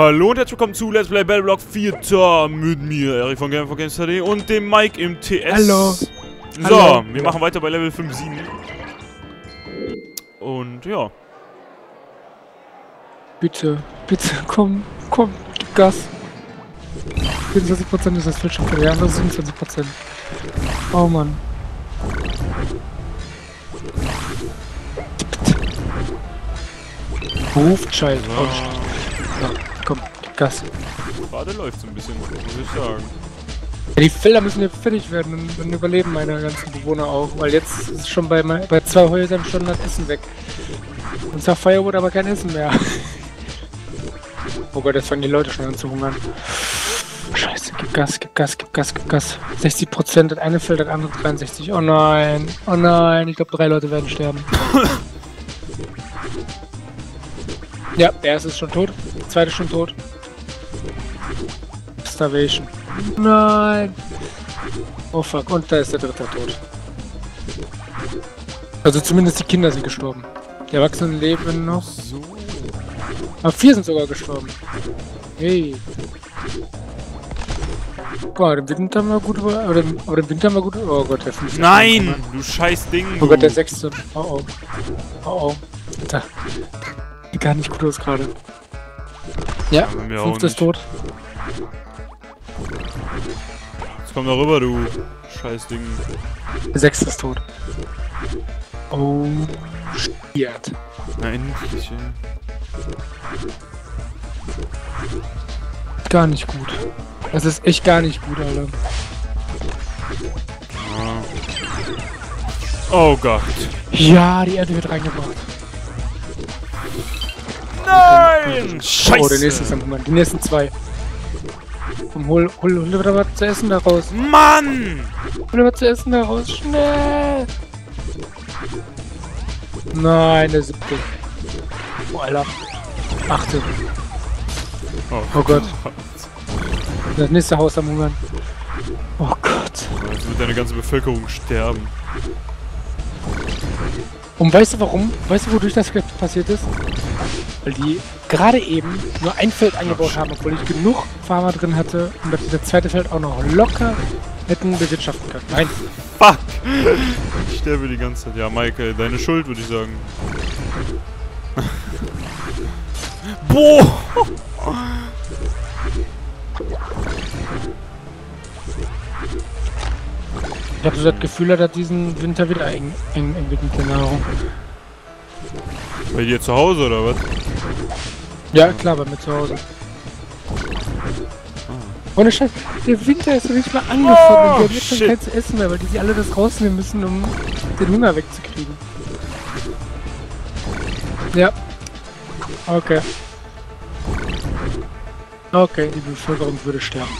Hallo und herzlich willkommen zu Let's Play BattleBlock Theater mit mir, Erik von GamerForGamesHD und dem Mike im TS. Hallo! So, hallo. Wir machen weiter bei Level 5-7. Und ja. Bitte, bitte, komm, gib Gas. 24% ist das Fälschung, ja, das ist 27%. Oh Mann. Ruft Scheiße. Oh, ja, komm, Gas. Gerade läuft so ein bisschen, muss ich sagen. Ja, die Felder müssen jetzt fertig werden und dann überleben meine ganzen Bewohner auch, weil jetzt ist schon bei 2 Häusern schon das Essen weg. Und zwar Firewood, aber kein Essen mehr. Oh Gott, jetzt fangen die Leute schon an zu hungern. Scheiße, gib Gas, gib Gas, gib Gas, gib Gas. 60%, das eine Feld, das andere 63. Oh nein, ich glaube 3 Leute werden sterben. Ja, der erste ist schon tot, der zweite ist schon tot. Starvation. Nein! Oh fuck, und da ist der dritte tot. Also zumindest die Kinder sind gestorben. Die Erwachsenen leben noch. So. Aber 4 sind sogar gestorben. Hey. Boah, den Winter haben wir gut über... Oder den Winter haben wir gut über... Oh Gott, der 5. Nein! Du scheiß Ding! Oh Gott, der 6. Oh oh. Oh oh. Da. Gar nicht gut aus gerade. Ja, 5. ist tot. Jetzt komm da rüber, du scheiß Ding. 6. ist tot. Oh, shit. Na endlich, ey. Gar nicht gut. Das ist echt gar nicht gut, Alter. Oh Gott. Ja, die Erde wird reingebracht. Nein! Scheiße! Oh, der nächste ist am Hunger. Die nächsten 2. Komm, hol wieder was zu essen da raus. Mann! Hol was zu essen da raus. Schnell! Nein, der 7. Oh, Alter. 8. Oh Gott. Das nächste Haus am Hunger. Oh Gott. Jetzt wird deine ganze Bevölkerung sterben. Und weißt du warum? Weißt du, wodurch das passiert ist? Weil die gerade eben nur ein Feld angebaut haben, obwohl ich genug Farmer drin hatte, und dass sie das zweite Feld auch noch locker hätten bewirtschaften können. Nein! Fuck! Ich sterbe die ganze Zeit. Ja, Mike, deine Schuld, würde ich sagen. Boah! Ich habe so das Gefühl, dass diesen Winter wieder eng wird mit der Nahrung. Bei dir zu Hause oder was? Ja, klar, bei mir zu Hause. Ohne Scheiß, der Winter ist noch nicht mal angefangen. Wir haben jetzt schon kein zu essen mehr, weil die sich alle das rausnehmen müssen, um den Hunger wegzukriegen. Ja. Okay. Okay, die Bevölkerung würde sterben.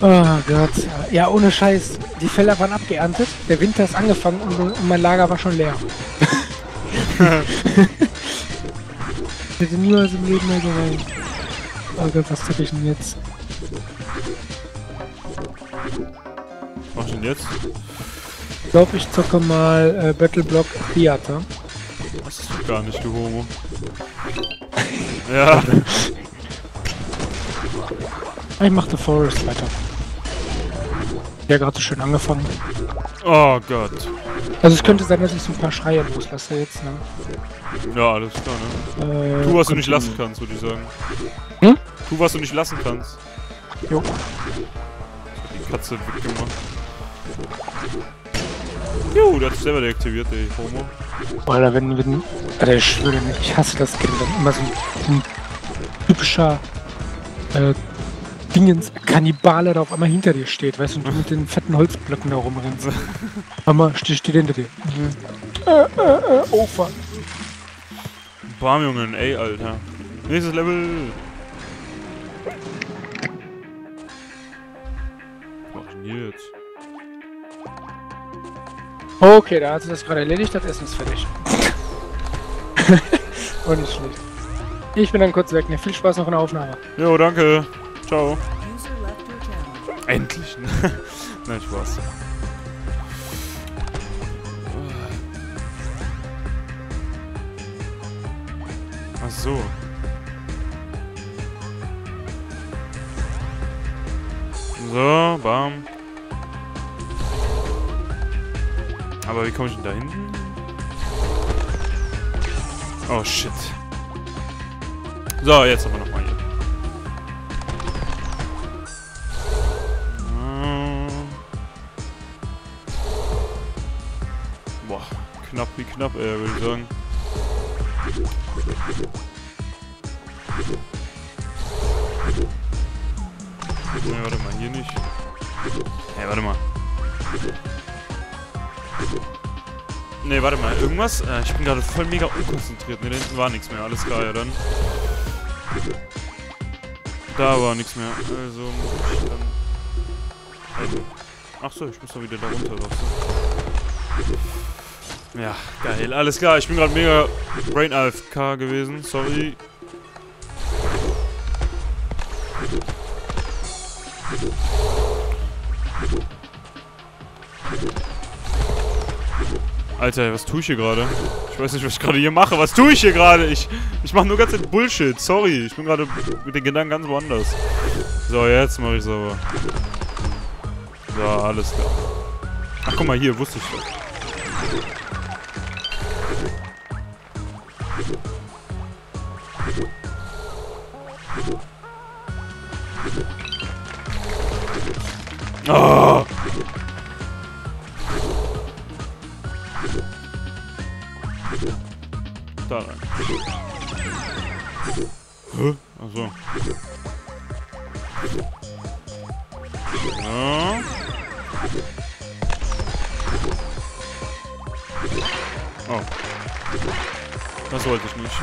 Oh Gott. Ja, ohne Scheiß. Die Felder waren abgeerntet, der Winter ist angefangen und mein Lager war schon leer. Ich hätte niemals im Leben mehr geweint. Oh Gott, was tue ich denn jetzt? Was machst du denn jetzt? Ich glaube, ich zocke mal BattleBlock Theater. Das ist doch gar nicht, du Homo. Ja. Ich mach The Forest weiter. Der hat gerade so schön angefangen. Oh Gott. Also es könnte sein, dass ich so ein paar Schreie loslasse jetzt, ne? Ja, alles klar, ne? Tu, was du nicht lassen kannst, würde ich sagen. Hm? Tu, was du nicht lassen kannst. Jo. Die Katze weggemacht. Jo, der hat sich selber deaktiviert, ey, Homo. Alter, Alter, ich schwöre nicht, ich hasse das Kind. Dann immer so ein typischer, Dingens-Kannibale, der auf einmal hinter dir steht, weißt du, und du mit den fetten Holzblöcken da rumrennst. Mama, steht hinter dir. Oh, fuck. Bam, Jungen, ey, Alter. Nächstes Level. Was mach ich denn jetzt? Okay, da hat sie das gerade erledigt, das Essen ist fertig. Und nicht schlecht. Ich bin dann kurz weg, ne? Viel Spaß noch in der Aufnahme. Jo, danke. Ciao. Endlich, ne? Nein, Spaß. Ach so. So, bam. Aber wie komme ich denn da hinten? Oh, shit. So, jetzt aber nochmal hier. Boah, knapp wie knapp, würde ich sagen. Ne, warte mal, hier nicht. Ne, warte mal. Ne, warte mal, irgendwas? Ich bin gerade voll mega unkonzentriert. Ne, da hinten war nichts mehr, alles klar, ja dann. Da war nichts mehr, also muss ich dann... Achso, ich muss doch wieder da runter raus. Ja, geil, alles klar, ich bin gerade mega Brain AFK gewesen, sorry. Alter, was tue ich hier gerade? Ich weiß nicht, was ich gerade hier mache. Was tue ich hier gerade? Ich mache nur ganz Bullshit. Sorry, ich bin gerade mit den Gedanken ganz woanders. So, jetzt mache ich sauber. So, alles klar. Ach, guck mal, hier, wusste ich schon. Oh! Da rein. Hä? Achso. Ja. Oh. Das wollte ich nicht.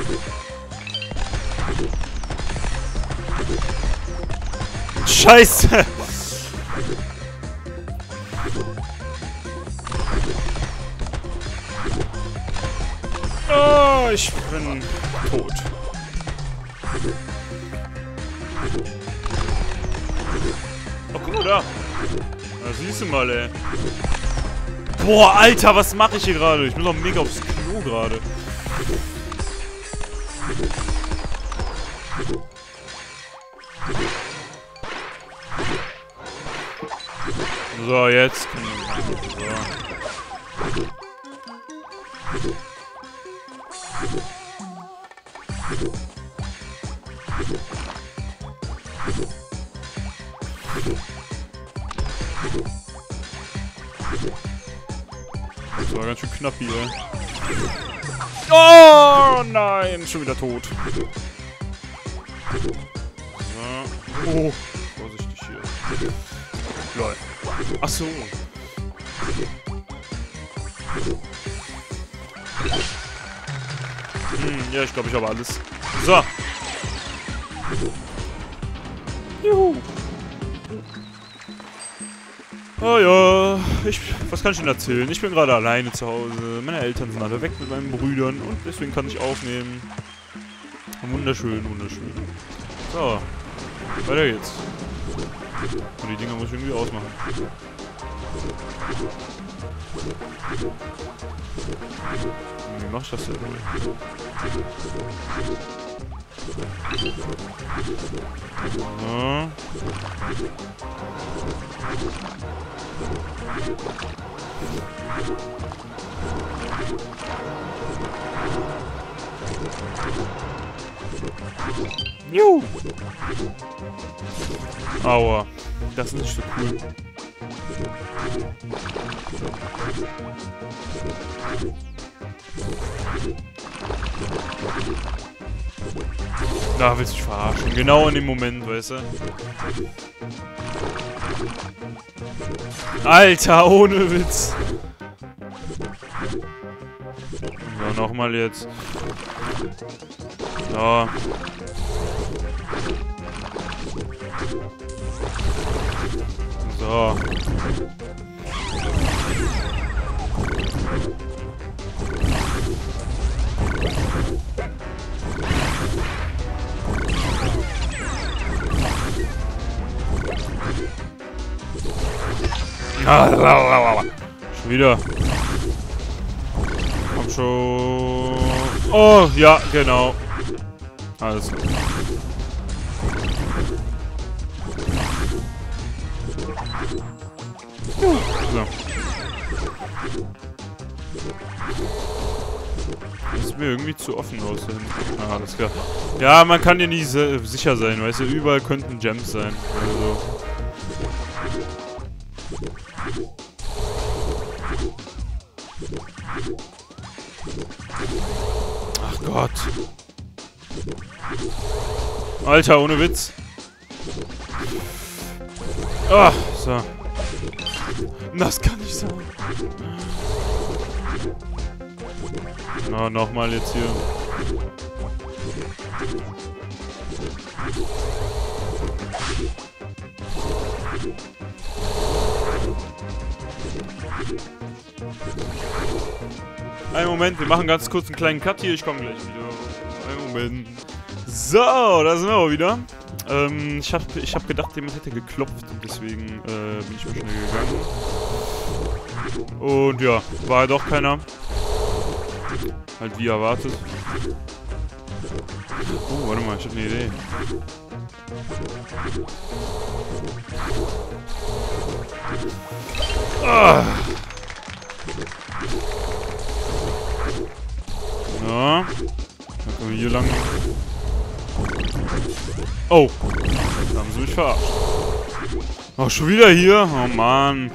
Scheiße! Oh, ich bin tot. Oh, guck mal da. Da siehst du mal, ey. Boah, Alter, was mache ich hier gerade? Ich bin doch mega aufs Klo gerade. So, jetzt. So. Das war ganz schön knapp hier. Oh nein, schon wieder tot. So. Oh, vorsichtig hier. Lol. Ach so. Ja, ich glaube, ich habe alles. So. Juhu. Oh ja. Was kann ich Ihnen erzählen? Ich bin gerade alleine zu Hause. Meine Eltern sind alle weg mit meinen Brüdern. Und deswegen kann ich aufnehmen. Wunderschön, wunderschön. So. Weiter geht's. Und die Dinger muss ich irgendwie ausmachen. Wie mach ich das denn? Ja. Juhu! Aua, das ist nicht so cool. Da willst du dich verarschen. Genau in dem Moment, weißt du? Alter, ohne Witz! So, nochmal jetzt. So. So. Schon wieder. Komm schon. Oh, ja, genau. Alles klar. So. Das ist mir irgendwie zu offen aus. Ah, alles klar. Ja, man kann ja nie sicher sein, weißt du? Überall könnten Gems sein. Also. Ach Gott. Alter, ohne Witz. Ah, so. Das kann nicht sein. Na, nochmal jetzt hier. Einen Moment, wir machen ganz kurz einen kleinen Cut hier. Ich komme gleich wieder. Einen Moment. So, da sind wir auch wieder. Ich hab gedacht, jemand hätte geklopft und deswegen bin ich mal schnell gegangen. Und ja, war ja doch keiner. Halt wie erwartet. Oh, warte mal, ich hab eine Idee. Ah. Ja. Dann können wir hier lang. Oh, da haben sie mich verarscht. Ach, schon wieder hier? Oh Mann.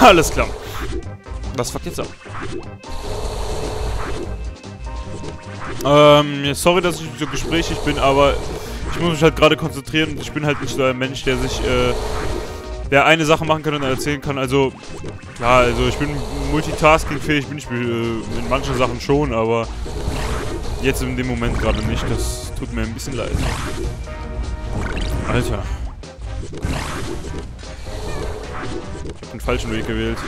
Alles klar. Was fuckt jetzt ab? Sorry, dass ich so gesprächig bin, aber ich muss mich halt gerade konzentrieren und ich bin halt nicht so ein Mensch, der sich, der eine Sache machen kann und erzählen kann, also klar, also ich bin multitaskingfähig, bin ich in manchen Sachen schon, aber jetzt in dem Moment gerade nicht, das tut mir ein bisschen leid. Alter. Ich hab den falschen Weg gewählt.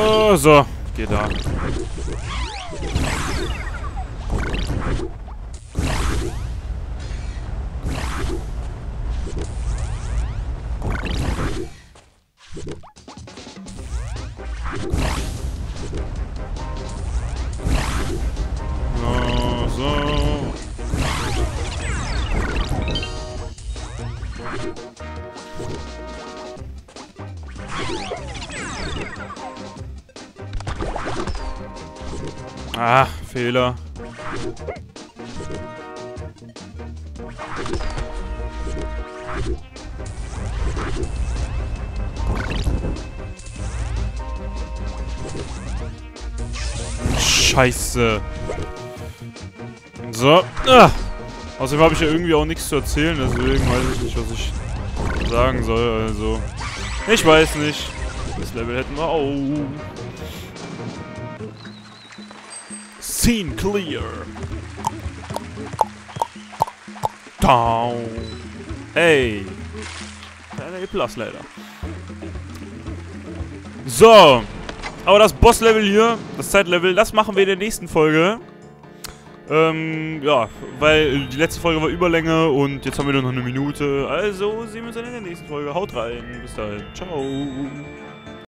Oh, so, geh da. Ah, Fehler. Scheiße. So. Ah. Außerdem habe ich ja irgendwie auch nichts zu erzählen, deswegen weiß ich nicht, was ich sagen soll. Also. Ich weiß nicht. Das Level hätten wir auch. Scene clear. Down. Ey. Kleiner E-Plus leider. So. Aber das Boss-Level hier, das Zeitlevel, das machen wir in der nächsten Folge. Ja, weil die letzte Folge war Überlänge und jetzt haben wir nur noch eine Minute. Also sehen wir uns dann in der nächsten Folge. Haut rein. Bis dahin. Ciao.